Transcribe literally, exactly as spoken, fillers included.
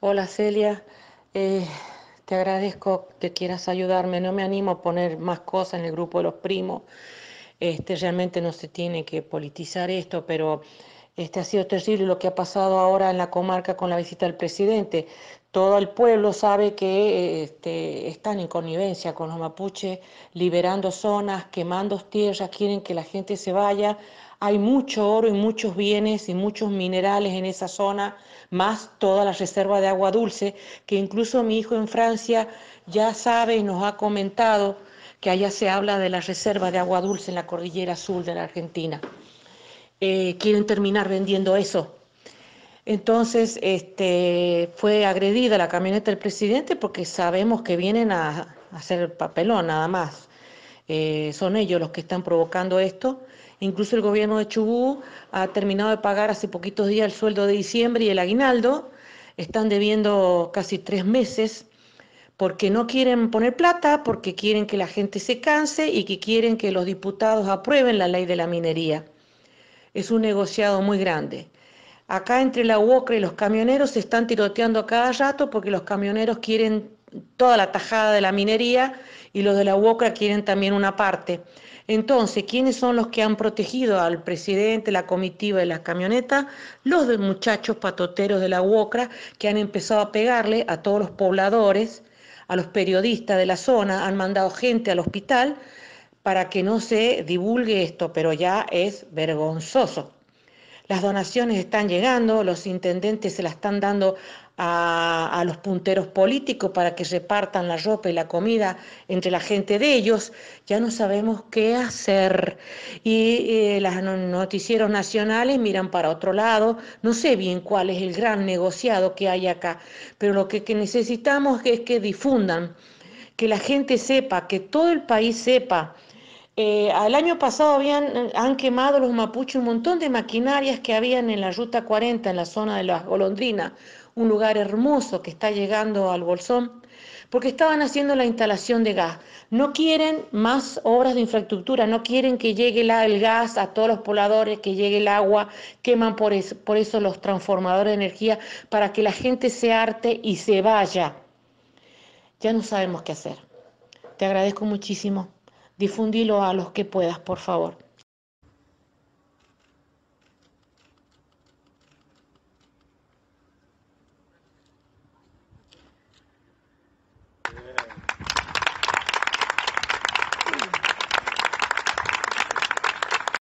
Hola Celia, eh, te agradezco que quieras ayudarme, no me animo a poner más cosas en el grupo de los primos, este, realmente no se tiene que politizar esto, pero este, ha sido terrible lo que ha pasado ahora en la comarca con la visita del presidente. Todo el pueblo sabe que este, están en connivencia con los mapuches, liberando zonas, quemando tierras, quieren que la gente se vaya. Hay mucho oro y muchos bienes y muchos minerales en esa zona, más toda la reserva de agua dulce, que incluso mi hijo en Francia ya sabe y nos ha comentado que allá se habla de la reserva de agua dulce en la cordillera Azul de la Argentina. Eh, quieren terminar vendiendo eso. Entonces este, fue agredida la camioneta del presidente porque sabemos que vienen a, a hacer papelón nada más. Eh, son ellos los que están provocando esto. Incluso el gobierno de Chubut ha terminado de pagar hace poquitos días el sueldo de diciembre y el aguinaldo. Están debiendo casi tres meses porque no quieren poner plata, porque quieren que la gente se canse y que quieren que los diputados aprueben la ley de la minería. Es un negociado muy grande. Acá entre la UOCRA y los camioneros se están tiroteando a cada rato porque los camioneros quieren toda la tajada de la minería y los de la UOCRA quieren también una parte. Entonces, ¿quiénes son los que han protegido al presidente, la comitiva y las camionetas? Los de muchachos patoteros de la UOCRA que han empezado a pegarle a todos los pobladores, a los periodistas de la zona, han mandado gente al hospital para que no se divulgue esto, pero ya es vergonzoso. Las donaciones están llegando, los intendentes se las están dando a, a los punteros políticos para que repartan la ropa y la comida entre la gente de ellos. Ya no sabemos qué hacer. Y eh, los noticieros nacionales miran para otro lado. No sé bien cuál es el gran negociado que hay acá, pero lo que, que necesitamos es que difundan, que la gente sepa, que todo el país sepa. Eh, el año pasado habían, han quemado los mapuches un montón de maquinarias que habían en la Ruta cuarenta, en la zona de Las Golondrinas, un lugar hermoso que está llegando al Bolsón, porque estaban haciendo la instalación de gas. No quieren más obras de infraestructura, no quieren que llegue la, el gas a todos los pobladores, que llegue el agua, queman por eso, por eso los transformadores de energía, para que la gente se harte y se vaya. Ya no sabemos qué hacer. Te agradezco muchísimo. Difundilo a los que puedas, por favor.